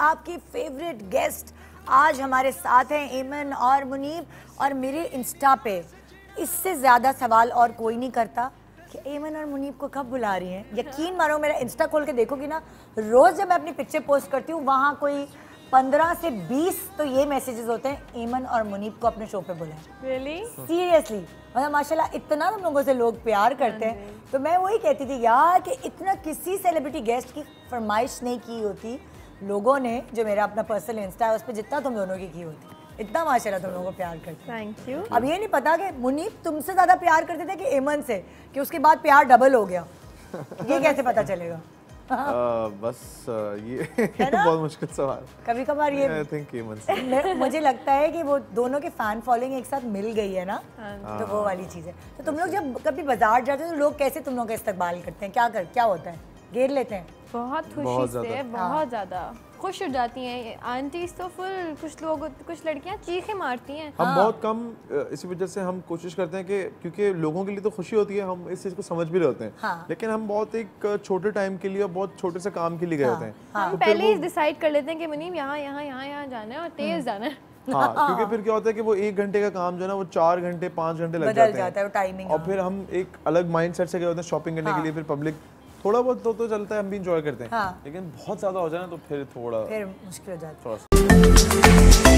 आपके favourite guest आज हमारे साथ हैं ऐमन और मुनीब, और मेरे इंस्टा पे इससे ज़्यादा सवाल और कोई नहीं करता कि ऐमन और मुनीब को कब बुला रही हैं। यकीन मानो, मेरा इंस्टा खोल के देखोगी ना, रोज़ जब मैं अपनी पिक्चर पोस्ट करती हूँ वहाँ कोई 15 से 20 तो ये मैसेजेस होते हैं, ऐमन और मुनीब को अपने शो पे बुलाएं। रियली? सीरियसली, मतलब माशाल्लाह इतना हम लोगों से लोग प्यार करते हैं। तो मैं वही कहती थी यार कि इतना किसी सेलिब्रिटी गेस्ट की फरमाइश नहीं की होती लोगों ने, जो मेरा अपना पर्सनल इंस्टा है उस पर जितना तुम दोनों की होती। इतना माशाल्लाह तुम लोगों को प्यार करते हैं। Thank you. अब ये नहीं पता कि मुनीब तुमसे ज़्यादा प्यार करते थे कि ऐमन से, कि उसके बाद प्यार डबल हो गया, ये कैसे पता चलेगा? बस ये बहुत मुश्किल सवाल। कभी कभार ये मुझे लगता है कि वो दोनों के फैन फॉलोइंग एक साथ मिल गई है ना, तो वो वाली चीज़ है। तो तुम लोग जब कभी बाजार जाते हो तो लोग कैसे तुम लोगों का इस्तकबाल करते हैं? क्या होता है? घेर लेते हैं? बहुत खुशी से, बहुत ज़्यादा खुश हो जाती हैं आंटीज तो फुल। कुछ लड़कियां चीखें मारती हैं। हम बहुत कम, इसी वजह से हम कोशिश करते हैं कि, क्योंकि लोगों के लिए तो खुशी होती है, हम इस चीज़ को समझ भी रहे होते हैं। हाँ। लेकिन हम बहुत एक छोटे टाइम के लिए और बहुत छोटे से काम के लिए गए होते हैं। हाँ। तो हम पहले ही डिसाइड कर लेते हैं कि मुनीब यहाँ यहाँ यहाँ यहाँ जाना है और तेज जाना है। हाँ, क्योंकि फिर क्या होता है कि वो 1 घंटे का काम जो है ना वो 4 घंटे 5 घंटे लग जाता है टाइमिंग। और फिर हम एक अलग माइंड सेट से गए होते हैं शॉपिंग करने के लिए। फिर पब्लिक थोड़ा बहुत तो चलता है, हम भी इंजॉय करते हैं। हाँ। लेकिन बहुत ज्यादा हो जाए ना तो फिर मुश्किल हो जाता है।